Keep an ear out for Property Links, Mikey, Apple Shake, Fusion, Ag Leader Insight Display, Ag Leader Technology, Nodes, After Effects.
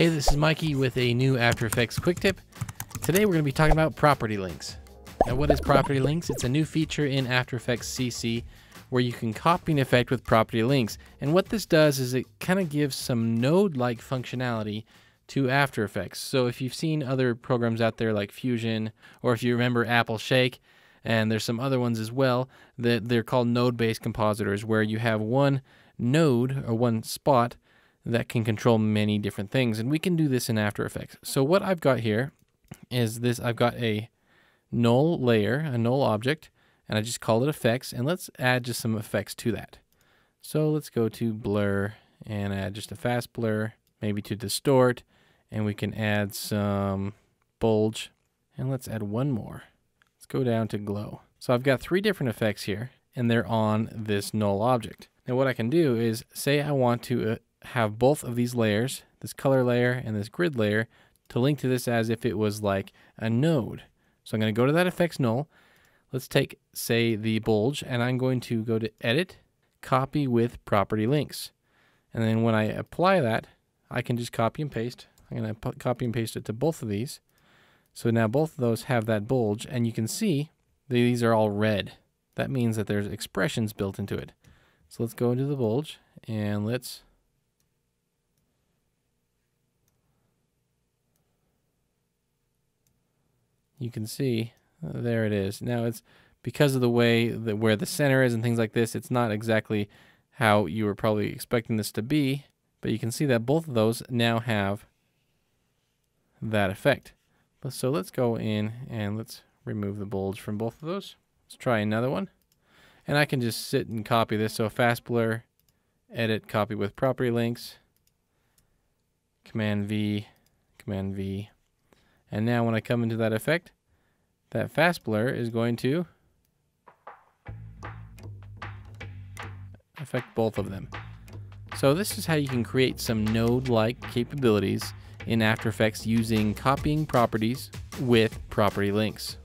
Hey, this is Mikey with a new After Effects quick tip. Today we're going to be talking about property links. Now what is property links? It's a new feature in After Effects CC where you can copy an effect with property links. And what this does is it kind of gives some node-like functionality to After Effects. So if you've seen other programs out there like Fusion, or if you remember Apple Shake, and there's some other ones as well, that they're called node-based compositors where you have one node or one spot that can control many different things, and we can do this in After Effects. So what I've got here is this. I've got a null layer, a null object, and I just call it effects, and let's add just some effects to that. So let's go to blur and add just a fast blur, maybe to distort, and we can add some bulge, and let's add one more. Let's go down to glow. So I've got three different effects here, and they're on this null object. Now what I can do is say I want to have both of these layers, this color layer and this grid layer, to link to this as if it was like a node. So I'm going to go to that effects null. Let's take, say, the bulge, and I'm going to go to edit, copy with property links. And then when I apply that, I can just copy and paste. I'm going to copy and paste it to both of these. So now both of those have that bulge, and you can see these are all red. That means that there's expressions built into it. So let's go into the bulge, and let's you can see, there it is. Now it's because of the way that where the center is and things like this, it's not exactly how you were probably expecting this to be, but you can see that both of those now have that effect. So let's go in and let's remove the bulge from both of those. Let's try another one. And I can just sit and copy this. So fast blur, edit, copy with property links, Command V. And now when I come into that effect, that fast blur is going to affect both of them. So this is how you can create some node-like capabilities in After Effects using copying properties with property links.